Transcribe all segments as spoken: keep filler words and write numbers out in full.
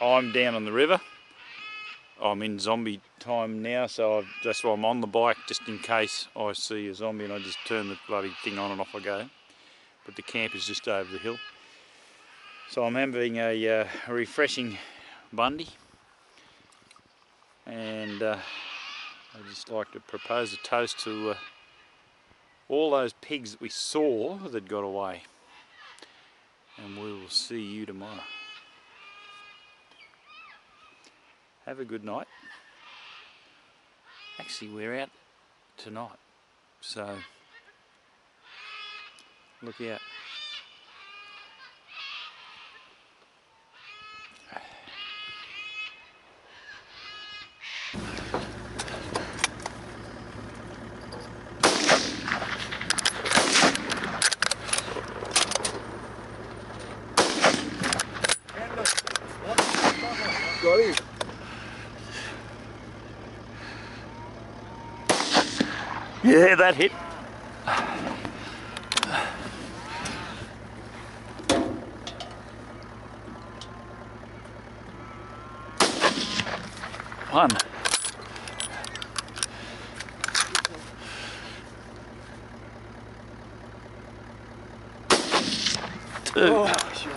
I'm down on the river. I'm in zombie time now, so I've, that's why I'm on the bike, just in case I see a zombie and I just turn the bloody thing on and off I go. But the camp is just over the hill. So I'm having a uh, refreshing Bundy, and uh, I'd just like to propose a toast to uh, all those pigs that we saw that got away. And we will see you tomorrow. Have a good night. Actually, we're out tonight, so look out. Yeah, that hit. One. Two. Oh, sure.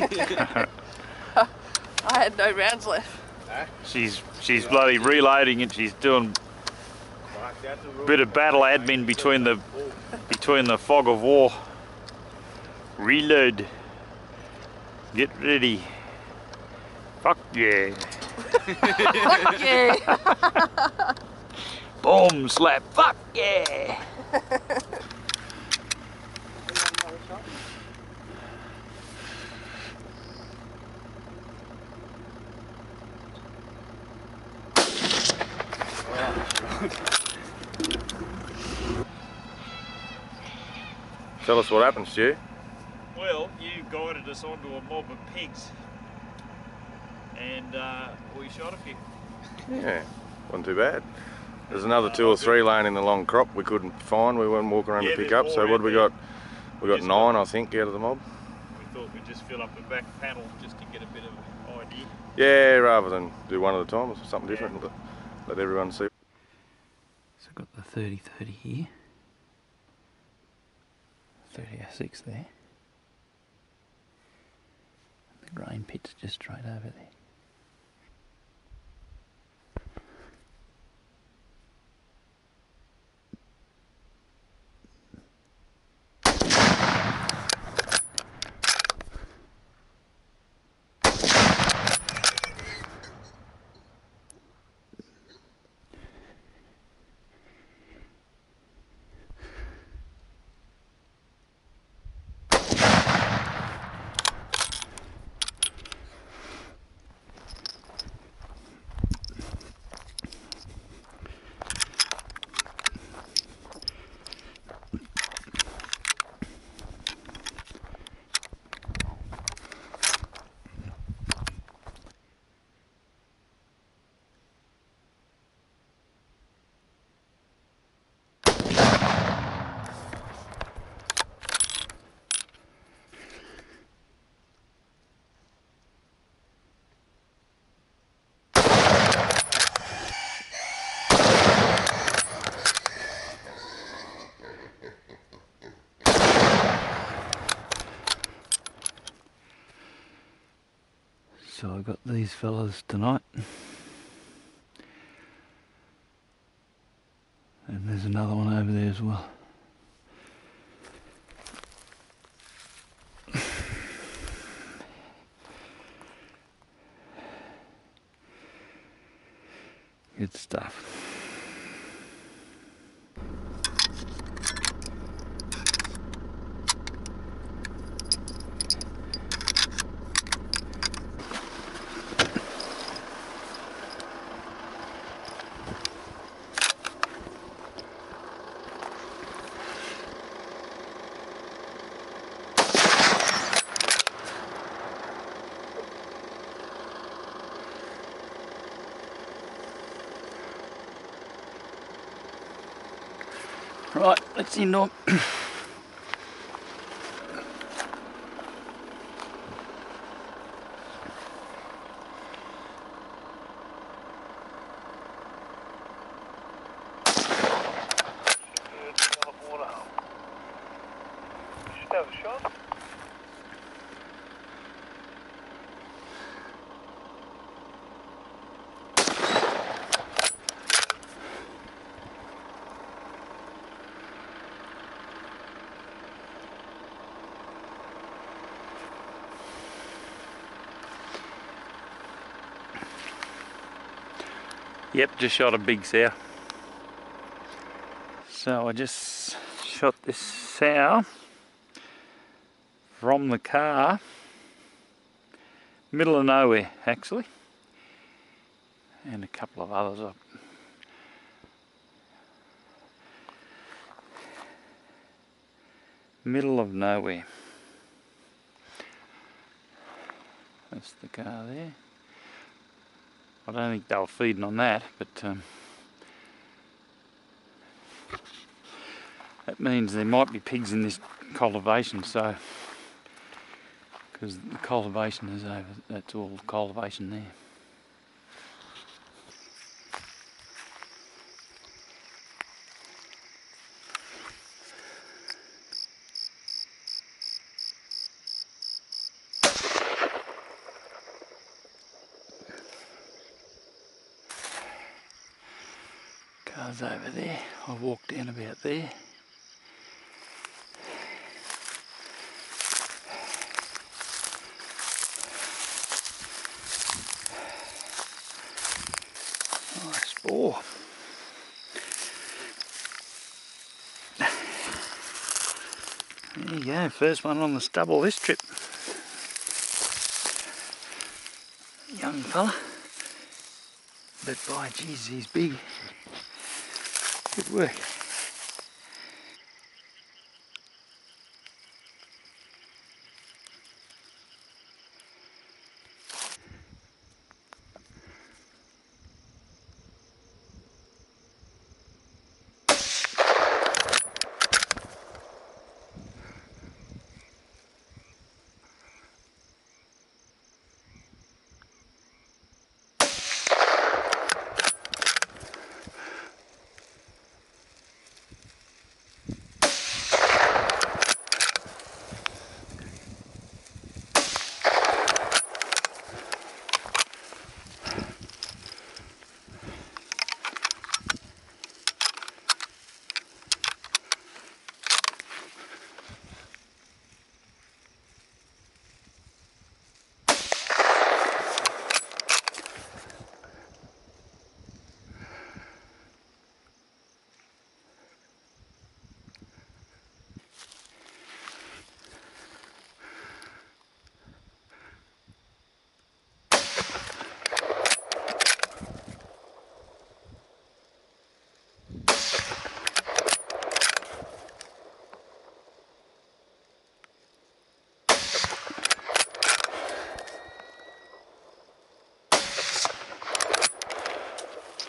I had no rounds left. She's she's bloody reloading and she's doing a bit of battle admin between the between the fog of war. Reload. Get ready. Fuck yeah. Fuck yeah. Boom slap. Fuck yeah. Tell us what happened, Stu. Well, you guided us onto a mob of pigs, and uh, we shot a few. Yeah, wasn't too bad. There's another two or three laying in the long crop we couldn't find. We weren't walking around yeah, to pick up. So what we got? We got nine, I think, out of the mob. We thought we'd just fill up the back panel just to get a bit of an idea. Yeah, rather than do one at a time, or something yeah. different. Let everyone see. So I've got the thirty thirty here. thirty oh six there. The grain pit's just straight over there. So I got these fellas tonight, and there's another one over there as well. Good stuff. Right, let's end on. Yep, just shot a big sow. So I just shot this sow from the car, middle of nowhere actually, and a couple of others up. Middle of nowhere. That's the car there. I don't think they were feeding on that, but um, that means there might be pigs in this cultivation, so because the cultivation is over, that's all cultivation there. Cars over there. I walked in about there. Nice boar. There you go, first one on the stubble this trip. Young fella. But by jeez, he's big. Good work.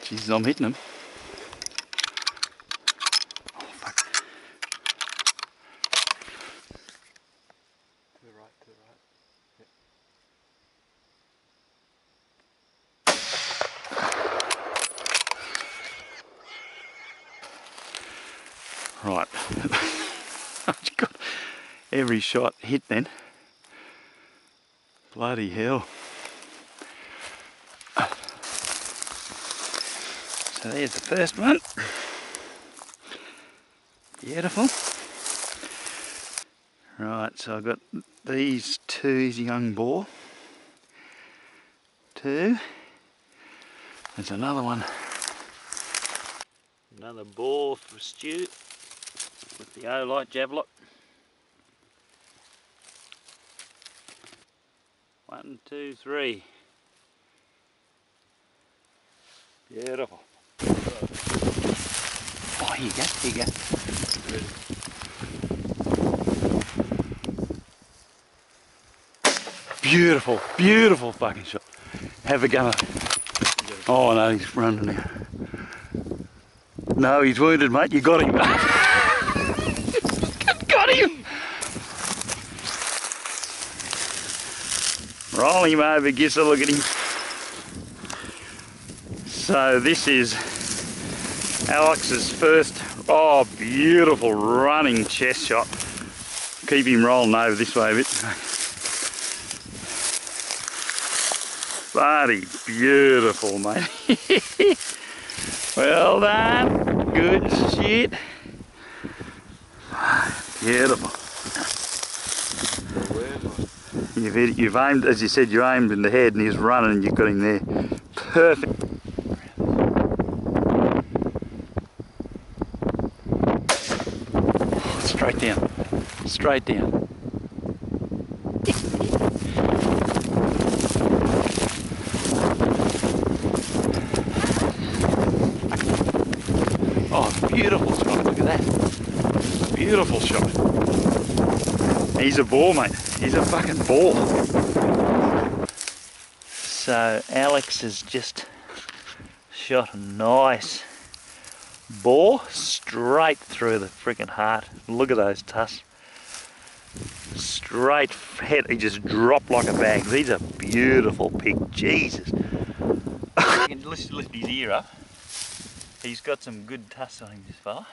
Jesus, I'm hitting them. Oh, fuck. To the right, to the right. Yep. Right. I've got every shot hit then. Bloody hell. So there's the first one. Beautiful. Right, so I've got these two's young boar. Two. There's another one. Another boar for Stu with the O-Light Javelot. One, two, three. Beautiful. Oh, here you go, here you go. Beautiful, beautiful fucking shot. Have a gunner. Oh no, he's running now. No, he's wounded, mate, you got him. Rolling him over, gives a look at him. So this is Alex's first, oh, beautiful running chest shot. Keep him rolling over this way a bit. Bloody beautiful, mate. Well done. Good shit. Beautiful. You've, hit, you've aimed, as you said, you aimed in the head and he's running and you've got him there. Perfect. Straight down. Straight down. Oh, beautiful shot. Look at that. Beautiful shot. He's a ball, mate. He's a fucking ball. So Alex has just shot a nice bore straight through the freaking heart. Look at those tusks. Straight head. He just dropped like a bag. These are beautiful pig. Jesus. You can lift, lift his ear up. He's got some good tusks on him, this fella.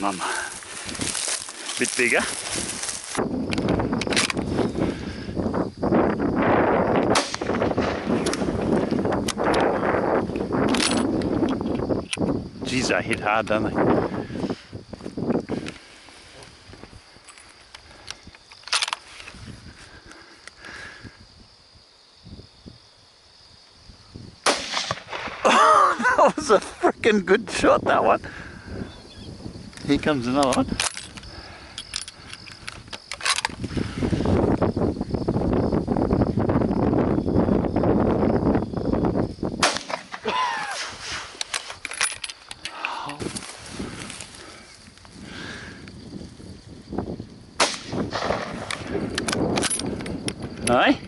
Mum, bit bigger. Geez, they hit hard, don't they? Oh, that was a freaking good shot, that one. Here comes another one. Oh. Aye?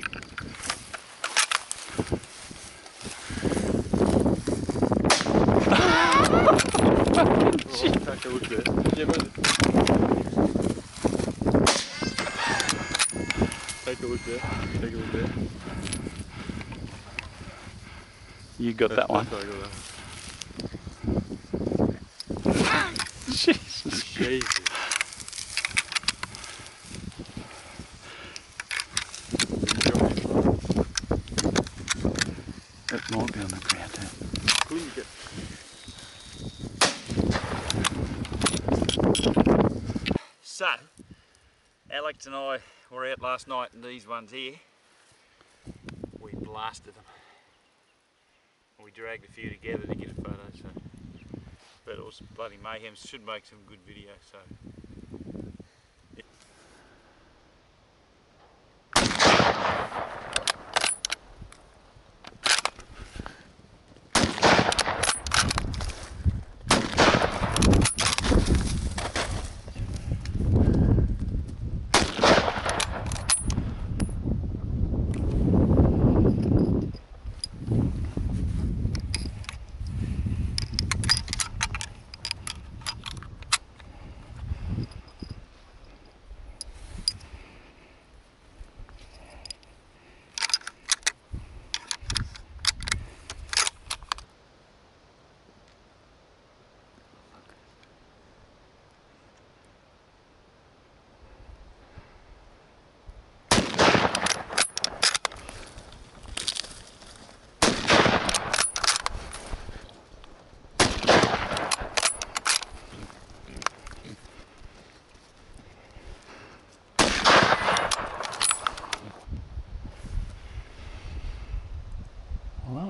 Take a look there. Take a look there. You got that's, that one. Got that. Jesus. Jesus. That might be on the ground there. Cool, you get. So, Alex and I were out last night and these ones here, we blasted them. We dragged a few together to get a photo, so. But it was bloody mayhem, should make some good video, so.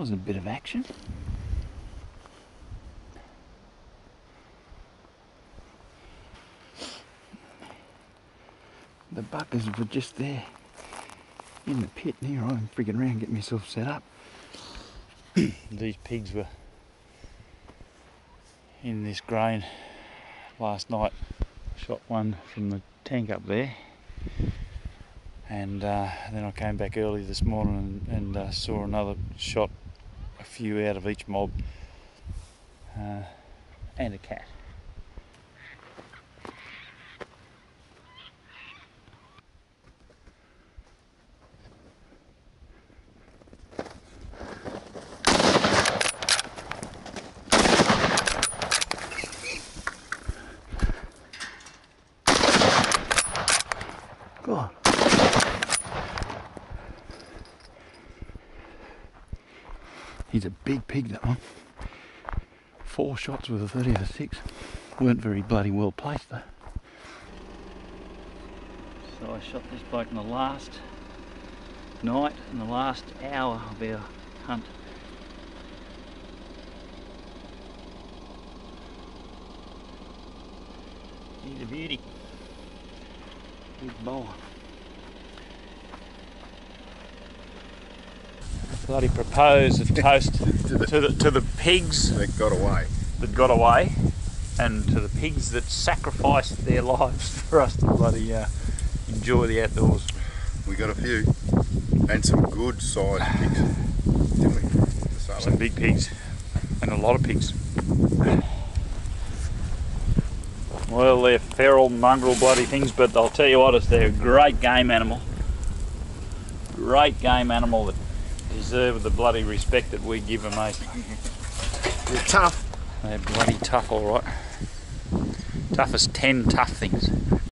A bit of action. the buggers were just there in the pit near. I'm frigging around getting myself set up. These pigs were in this grain last night. Shot one from the tank up there, and uh, then I came back early this morning and, and uh, saw another shot, a few out of each mob, uh, and a cat. He's a big pig, that one. Four shots with a thirty over six. Weren't very bloody well placed though. So I shot this bloke in the last night, in the last hour of our hunt. He's a beauty. Big boa. Bloody propose a toast to, the, to the to the pigs that got away, that got away, and to the pigs that sacrificed their lives for us to bloody uh, enjoy the outdoors. We got a few, and some good sized pigs, didn't we? Some big pigs, and a lot of pigs. Well, they're feral, mongrel, bloody things, but I'll tell you what, it's they're a great game animal. Great game animal that deserve the bloody respect that we give them, mate. They're tough. They're bloody tough, all right. Tough as ten tough things.